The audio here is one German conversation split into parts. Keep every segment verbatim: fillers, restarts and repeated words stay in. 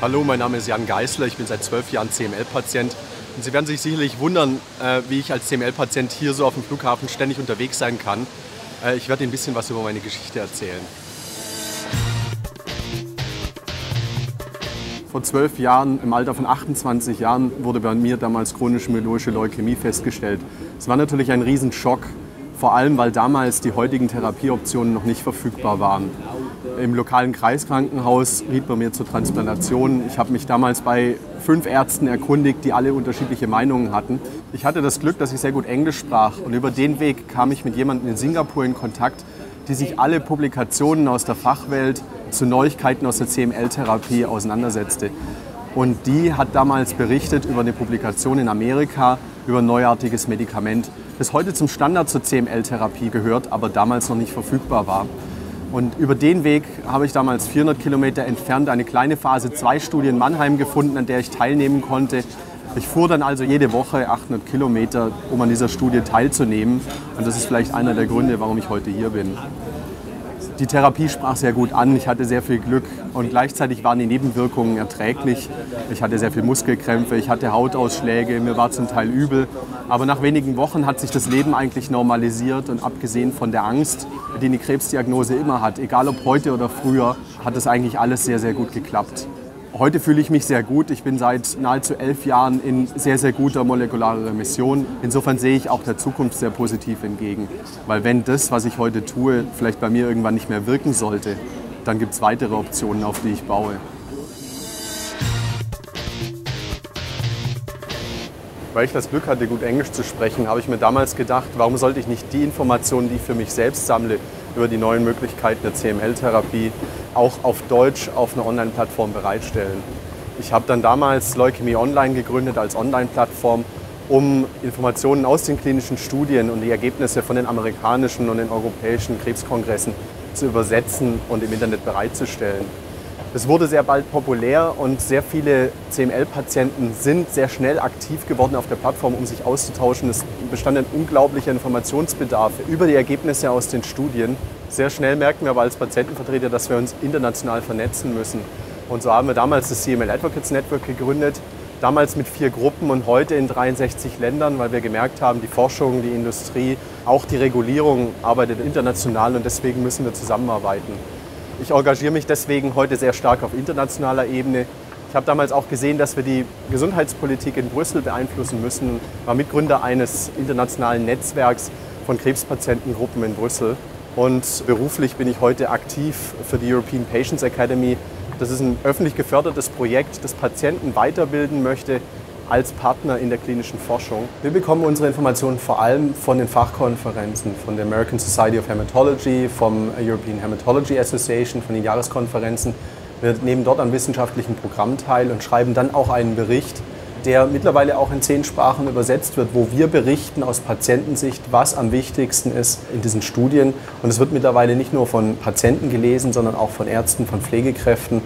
Hallo, mein Name ist Jan Geißler, ich bin seit zwölf Jahren C M L-Patient. Und Sie werden sich sicherlich wundern, wie ich als C M L-Patient hier so auf dem Flughafen ständig unterwegs sein kann. Ich werde Ihnen ein bisschen was über meine Geschichte erzählen. Vor zwölf Jahren, im Alter von achtundzwanzig Jahren, wurde bei mir damals chronische myeloische Leukämie festgestellt. Es war natürlich ein Riesenschock, vor allem weil damals die heutigen Therapieoptionen noch nicht verfügbar waren. Im lokalen Kreiskrankenhaus riet man mir zur Transplantation. Ich habe mich damals bei fünf Ärzten erkundigt, die alle unterschiedliche Meinungen hatten. Ich hatte das Glück, dass ich sehr gut Englisch sprach, und über den Weg kam ich mit jemandem in Singapur in Kontakt, die sich alle Publikationen aus der Fachwelt zu Neuigkeiten aus der C M L-Therapie auseinandersetzte. Und die hat damals berichtet über eine Publikation in Amerika über ein neuartiges Medikament, das heute zum Standard zur C M L-Therapie gehört, aber damals noch nicht verfügbar war. Und über den Weg habe ich damals vierhundert Kilometer entfernt eine kleine Phase zwei Studie in Mannheim gefunden, an der ich teilnehmen konnte. Ich fuhr dann also jede Woche achthundert Kilometer, um an dieser Studie teilzunehmen. Und das ist vielleicht einer der Gründe, warum ich heute hier bin. Die Therapie sprach sehr gut an, ich hatte sehr viel Glück und gleichzeitig waren die Nebenwirkungen erträglich. Ich hatte sehr viel Muskelkrämpfe, ich hatte Hautausschläge, mir war zum Teil übel. Aber nach wenigen Wochen hat sich das Leben eigentlich normalisiert, und abgesehen von der Angst, die eine Krebsdiagnose immer hat, egal ob heute oder früher, hat das eigentlich alles sehr, sehr gut geklappt. Heute fühle ich mich sehr gut. Ich bin seit nahezu elf Jahren in sehr, sehr guter molekularer Remission. Insofern sehe ich auch der Zukunft sehr positiv entgegen. Weil wenn das, was ich heute tue, vielleicht bei mir irgendwann nicht mehr wirken sollte, dann gibt es weitere Optionen, auf die ich baue. Weil ich das Glück hatte, gut Englisch zu sprechen, habe ich mir damals gedacht, warum sollte ich nicht die Informationen, die ich für mich selbst sammle, über die neuen Möglichkeiten der C M L-Therapie, auch auf Deutsch auf einer Online-Plattform bereitstellen. Ich habe dann damals Leukämie Online gegründet als Online-Plattform, um Informationen aus den klinischen Studien und die Ergebnisse von den amerikanischen und den europäischen Krebskongressen zu übersetzen und im Internet bereitzustellen. Es wurde sehr bald populär und sehr viele C M L-Patienten sind sehr schnell aktiv geworden auf der Plattform, um sich auszutauschen. Es bestand ein unglaublicher Informationsbedarf über die Ergebnisse aus den Studien. Sehr schnell merkten wir aber als Patientenvertreter, dass wir uns international vernetzen müssen. Und so haben wir damals das C M L Advocates Network gegründet, damals mit vier Gruppen und heute in dreiundsechzig Ländern, weil wir gemerkt haben, die Forschung, die Industrie, auch die Regulierung arbeitet international und deswegen müssen wir zusammenarbeiten. Ich engagiere mich deswegen heute sehr stark auf internationaler Ebene. Ich habe damals auch gesehen, dass wir die Gesundheitspolitik in Brüssel beeinflussen müssen. Ich war Mitgründer eines internationalen Netzwerks von Krebspatientengruppen in Brüssel. Und beruflich bin ich heute aktiv für die European Patients Academy. Das ist ein öffentlich gefördertes Projekt, das Patienten weiterbilden möchte als Partner in der klinischen Forschung. Wir bekommen unsere Informationen vor allem von den Fachkonferenzen, von der American Society of Hematology, vom European Hematology Association, von den Jahreskonferenzen. Wir nehmen dort an wissenschaftlichen Programmen teil und schreiben dann auch einen Bericht, der mittlerweile auch in zehn Sprachen übersetzt wird, wo wir berichten aus Patientensicht, was am wichtigsten ist in diesen Studien. Und es wird mittlerweile nicht nur von Patienten gelesen, sondern auch von Ärzten, von Pflegekräften,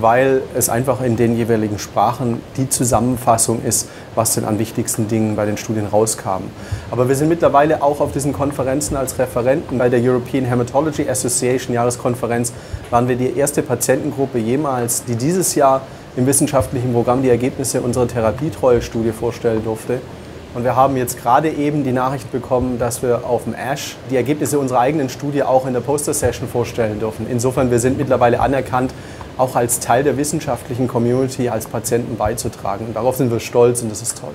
weil es einfach in den jeweiligen Sprachen die Zusammenfassung ist, was denn an wichtigsten Dingen bei den Studien rauskam. Aber wir sind mittlerweile auch auf diesen Konferenzen als Referenten. Bei der European Hematology Association Jahreskonferenz waren wir die erste Patientengruppe jemals, die dieses Jahr im wissenschaftlichen Programm die Ergebnisse unserer Therapietreuestudie vorstellen durfte. Und wir haben jetzt gerade eben die Nachricht bekommen, dass wir auf dem A S H die Ergebnisse unserer eigenen Studie auch in der Poster-Session vorstellen dürfen. Insofern, wir sind mittlerweile anerkannt, auch als Teil der wissenschaftlichen Community als Patienten beizutragen. Und darauf sind wir stolz und das ist toll.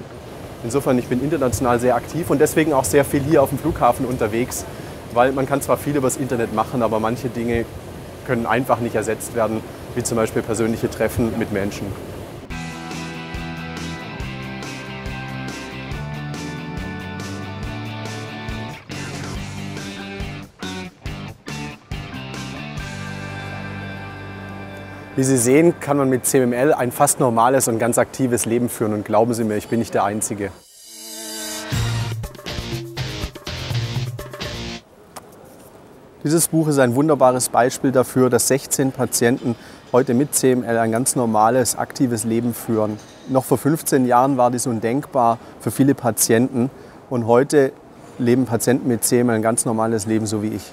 Insofern, ich bin international sehr aktiv und deswegen auch sehr viel hier auf dem Flughafen unterwegs, weil man kann zwar viel über das Internet machen, aber manche Dinge können einfach nicht ersetzt werden, wie zum Beispiel persönliche Treffen mit Menschen. Wie Sie sehen, kann man mit C M L ein fast normales und ganz aktives Leben führen. Und glauben Sie mir, ich bin nicht der Einzige. Dieses Buch ist ein wunderbares Beispiel dafür, dass sechzehn Patienten heute mit C M L ein ganz normales, aktives Leben führen. Noch vor fünfzehn Jahren war dies undenkbar für viele Patienten. Und heute leben Patienten mit C M L ein ganz normales Leben, so wie ich.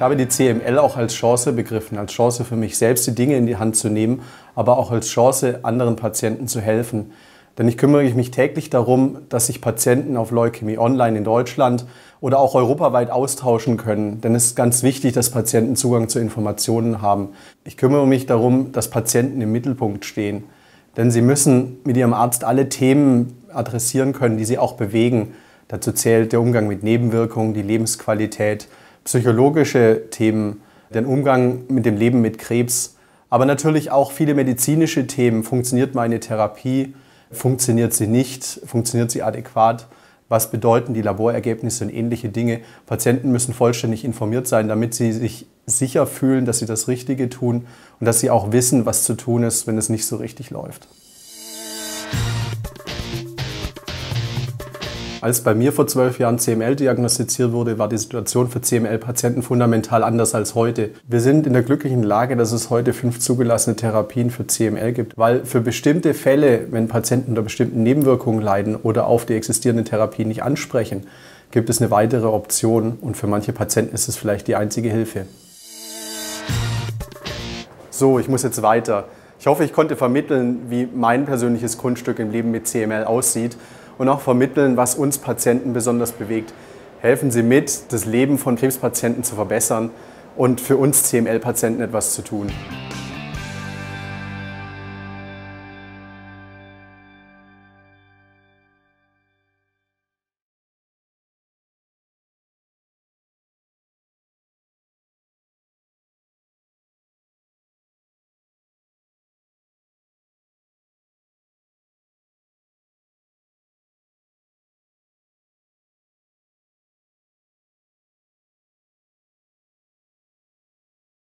Ich habe die C M L auch als Chance begriffen, als Chance für mich selbst, die Dinge in die Hand zu nehmen, aber auch als Chance, anderen Patienten zu helfen. Denn ich kümmere mich täglich darum, dass sich Patienten auf Leukämie Online in Deutschland oder auch europaweit austauschen können. Denn es ist ganz wichtig, dass Patienten Zugang zu Informationen haben. Ich kümmere mich darum, dass Patienten im Mittelpunkt stehen. Denn sie müssen mit ihrem Arzt alle Themen adressieren können, die sie auch bewegen. Dazu zählt der Umgang mit Nebenwirkungen, die Lebensqualität, psychologische Themen, den Umgang mit dem Leben mit Krebs, aber natürlich auch viele medizinische Themen. Funktioniert meine Therapie? Funktioniert sie nicht? Funktioniert sie adäquat? Was bedeuten die Laborergebnisse und ähnliche Dinge? Patienten müssen vollständig informiert sein, damit sie sich sicher fühlen, dass sie das Richtige tun und dass sie auch wissen, was zu tun ist, wenn es nicht so richtig läuft. Als bei mir vor zwölf Jahren C M L diagnostiziert wurde, war die Situation für C M L-Patienten fundamental anders als heute. Wir sind in der glücklichen Lage, dass es heute fünf zugelassene Therapien für C M L gibt, weil für bestimmte Fälle, wenn Patienten unter bestimmten Nebenwirkungen leiden oder auf die existierenden Therapien nicht ansprechen, gibt es eine weitere Option und für manche Patienten ist es vielleicht die einzige Hilfe. So, ich muss jetzt weiter. Ich hoffe, ich konnte vermitteln, wie mein persönliches Kunststück im Leben mit C M L aussieht. Und auch vermitteln, was uns Patienten besonders bewegt. Helfen Sie mit, das Leben von Krebspatienten zu verbessern und für uns C M L-Patienten etwas zu tun.